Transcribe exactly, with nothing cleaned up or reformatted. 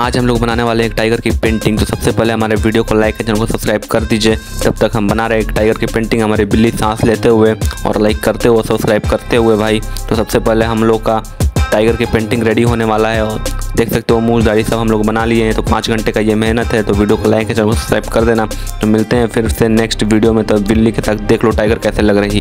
आज हम लोग बनाने वाले एक टाइगर की पेंटिंग। तो सबसे पहले हमारे वीडियो को लाइक, चैनल को सब्सक्राइब कर दीजिए। जब तक हम बना रहे एक टाइगर की पेंटिंग, हमारे बिल्ली सांस लेते हुए और लाइक करते हुए, सब्सक्राइब करते हुए भाई। तो सबसे पहले हम लोग का टाइगर की पेंटिंग रेडी होने वाला है और देख सकते हो मूल दाढ़ी सब हम लोग बना लिए हैं। तो पाँच घंटे का ये मेहनत है। तो वीडियो को लाइक, चैनल को सब्सक्राइब कर देना। तो मिलते हैं फिर से नेक्स्ट वीडियो में। तो बिल्ली के साथ देख लो टाइगर कैसे लग रही है।